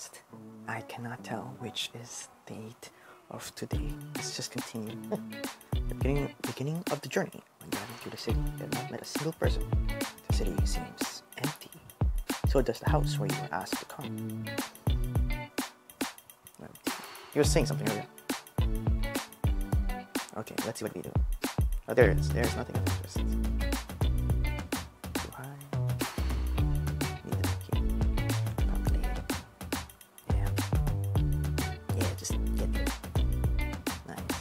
fast. I cannot tell which is the date of today. Let's just continue. The beginning of the journey. When driving through the city, you have not met a single person. The city seems empty. So does the house where you were asked to come. He was saying something earlier. Okay, let's see what we do. Oh, there it is. There's nothing of interest. Too high. Yeah. Yeah, just get there. Nice.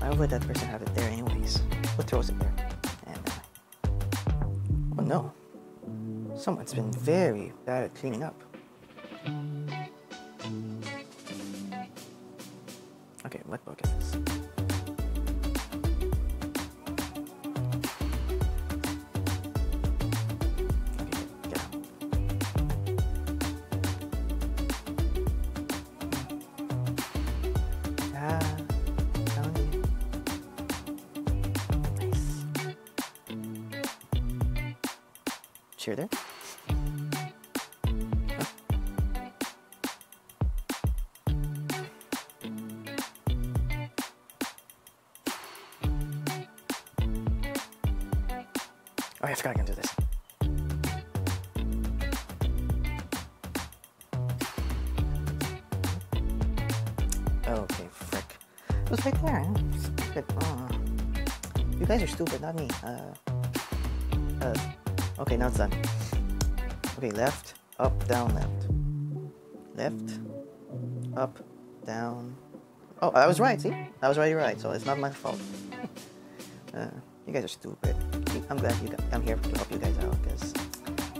Why would that person have it there anyways? Who throws it there? And, oh no. Someone's been very bad at cleaning up. Okay, what book is this? Okay, get out. Ah, found you. Nice. Cheer there? Oh, I forgot I can do this. Okay, frick. It was right there. Stupid. Oh. You guys are stupid, not me. Okay, now it's done. Okay, left, up, down, left. Left, up, down. Oh, I was right, see? I was already right, so it's not my fault. You guys are stupid. I'm glad I'm here to help you guys out, because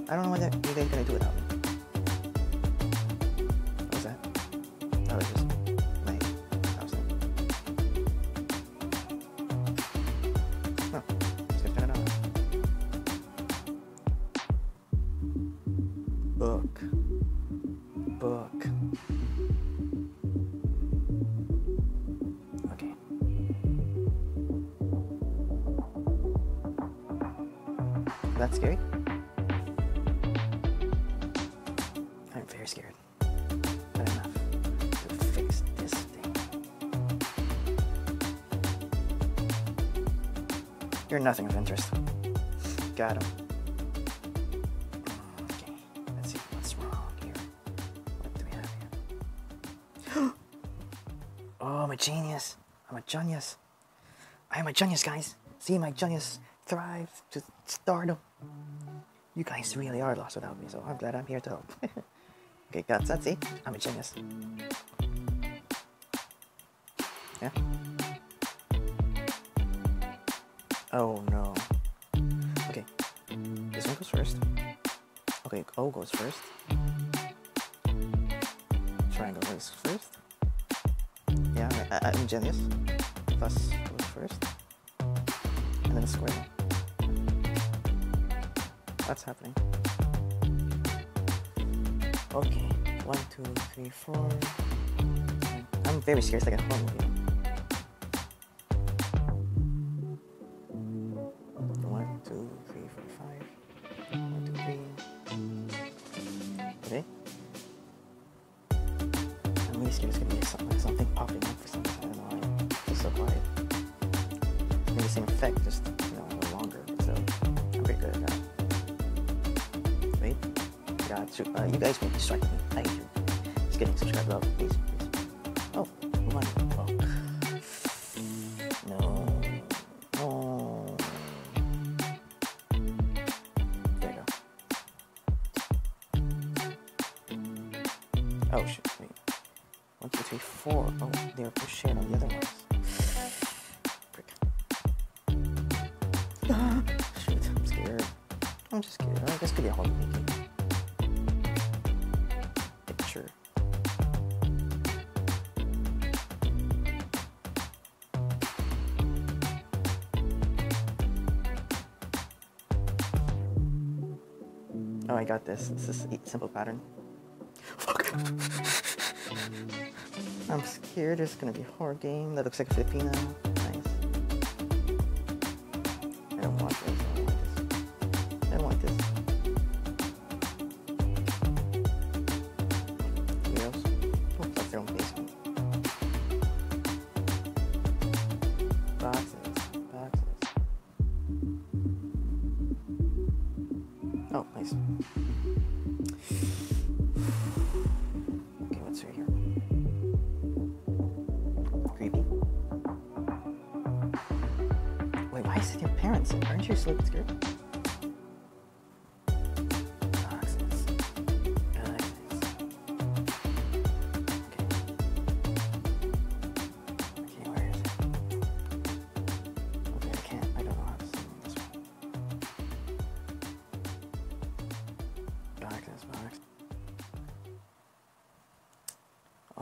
I don't know what you guys are going to do without me. What was that? That was just my house. No, just gonna turn it on. Book. Book. Okay. That's scary? I'm very scared. But enough to fix this thing. You're nothing of interest. Got him. Okay, let's see what's wrong here. What do we have here? Oh, I'm a genius. I'm a genius. I am a genius, guys. See, my genius thrives to stardom. You guys really are lost without me, so I'm glad I'm here to help. Okay, guys, that's it. I'm a genius. Yeah? Oh no. Okay. This one goes first. Okay, O goes first. Triangle goes first. Yeah, I'm genius. Plus goes first. And then square. What's happening? Okay, 1, 2, 3, 4. I'm very scared, like a horror movie. 1, 2, 3, 4, 5. 1, 2, 3. Okay. I'm really scared it's gonna be something popping up for some reason. I don't know why. It's so quiet. Maybe the same effect, just a little longer. So I'm pretty good at that. You guys can distract me. Thank you. Just getting subscribed up, please. Oh, one book. No. Oh. There you go. Oh shit, wait. 1, 2, 3, 4. Oh, they're pushing on the other ones. Frick. Shoot, I'm scared. I'm just scared. Oh, this could be a horror movie. Oh, I got this. This is a simple pattern. Fuck! I'm scared. It's gonna be a horror game that looks like Filipino. Nice. I don't want this. I don't want this. Oh, nice. Okay, what's right here? Creepy. Wait, why is it your parents? Aren't you sleeping scared?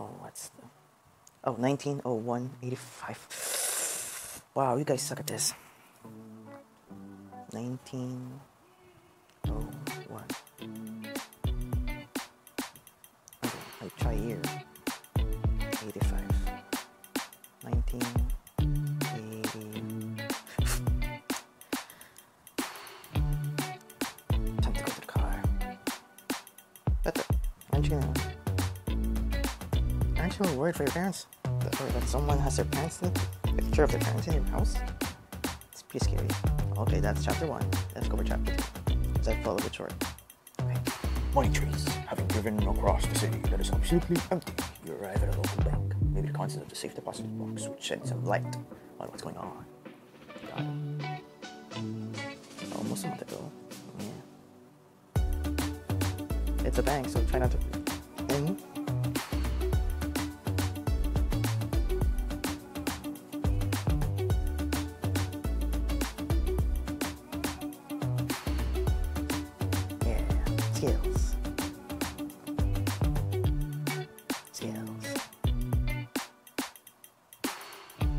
Oh, what's the... Oh, 1901-85. Wow, you guys suck at this. 1901. Okay, I'll try here. 85. 1980. Time to go to the car. That's it. I'm chilling. Aren't you worried for your parents? Or that someone has their parents in a picture of their parents in your house? It's pretty scary. Okay, that's chapter 1. Let's go over chapter 2. Let's follow the short. Okay. Money trees. Having driven across the city that is completely empty, you arrive at a local bank. Maybe the concept of the safe deposit box would shed some light on what's going on. It's almost a month ago. Yeah. It's a bank, so try not to. Skills. The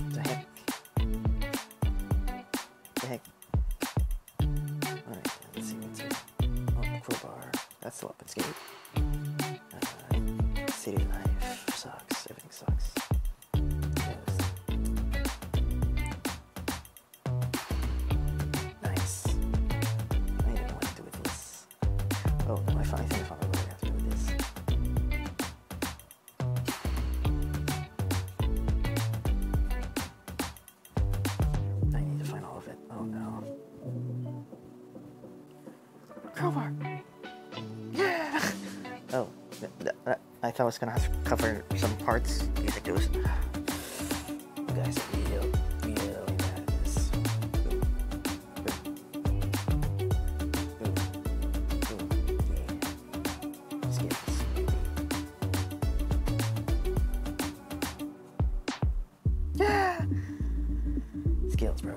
heck. Alright, let's see what's here. Oh, crowbar. That's the weapon skate. City life sucks. Everything sucks. Crowbar! Yeah! Oh, I thought I was gonna have to cover some parts. You think it was... You guys are really bad at this. Yeah. Skills. Yeah! Skills, bro.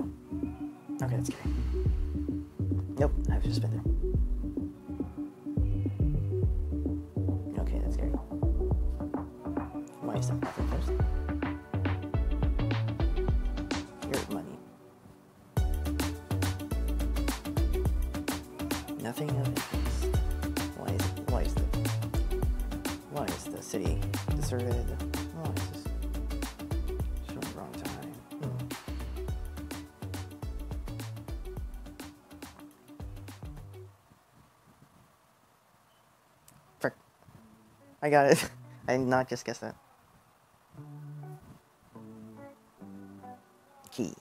Okay, that's scary. Nope, I've just been there. Nothing of interest. Why is the city deserted? Oh, it's just showing the wrong time. Frick. I got it. I did not just guess that. Key.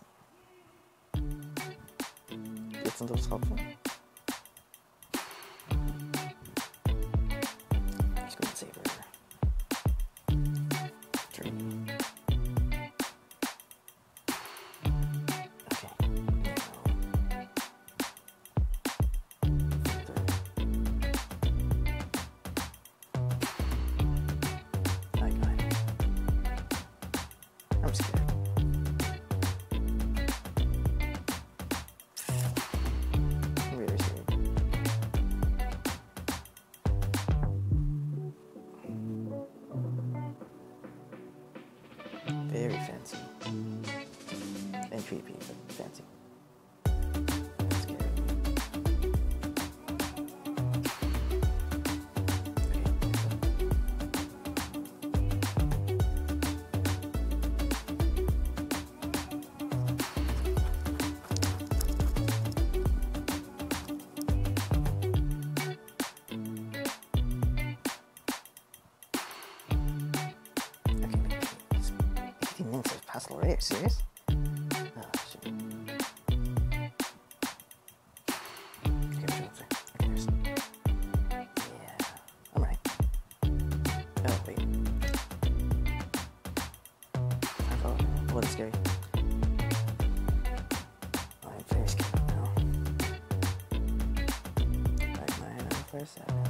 It's a little helpful. I'm scared. I'm really scared. Very fancy. And creepy, but fancy. I'm scared. Already, are you serious? Oh, shit. Okay, there's scary. I'm very scared now. Back my head out for a second.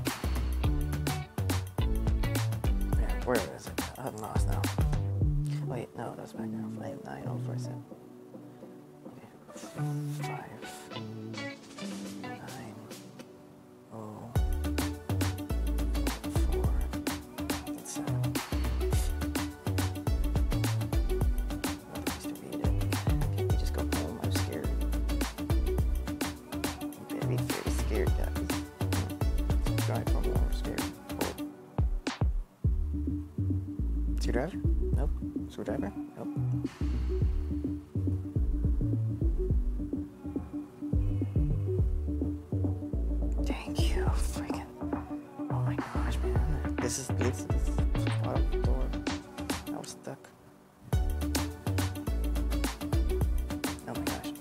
Man, where is it? I'm lost now. Wait, no, that's back now. 5, 9, 0, 4, 7. Okay. 5, 9, 0, 4, 7. Screwdriver? Nope. Screwdriver? Nope. Thank you, freaking. Oh my gosh, man. This is the bottom door. I was stuck. Oh my gosh.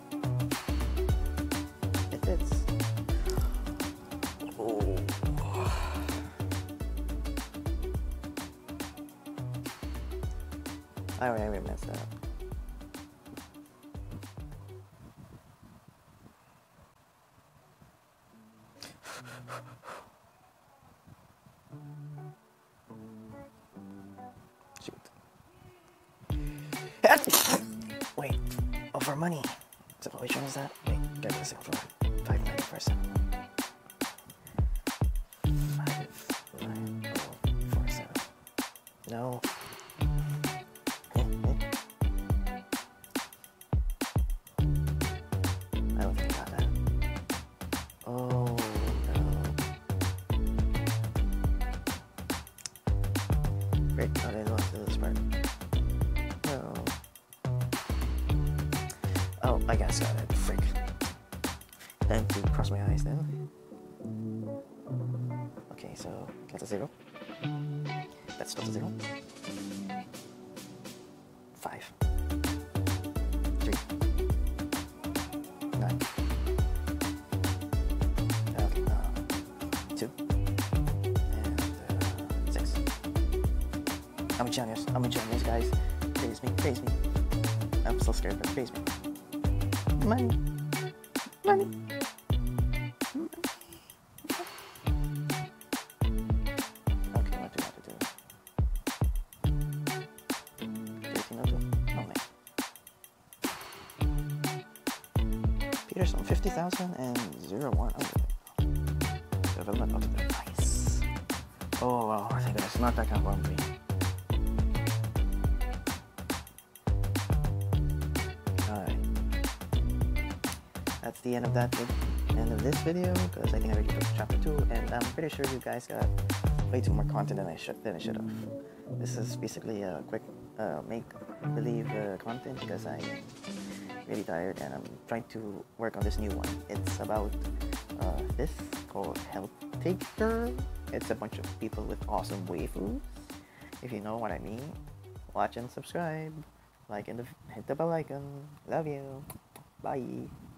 It fits. I don't even mess that up. Shoot. Wait, oh, for money. So which one is that? Wait, get this out for 5 minutes. 5, 9, 0, 4, 7. No. Oh, they lost this part. No. Oh, I guess I got it. Frick. I have to cross my eyes now. Okay, so that's a 0. That's still a 0. 5. 3. 9. Okay, 2. I'm a genius. I'm a genius, guys. Praise me. Praise me. I'm still scared, but praise me. Money. Money. Okay, what do I have to do? Oh, man. Peterson, 50,000 and 0, 1. Development of the device. Oh, wow. I think that's not that kind of bumpy. That's the end of this video, because I think I already took chapter 2, and I'm pretty sure you guys got way too more content than I should have. This is basically a quick make-believe content, because I'm really tired and I'm trying to work on this new one. It's about this called Health Taker. It's a bunch of people with awesome waifus. If you know what I mean, watch and subscribe, hit the bell icon. Love you. Bye.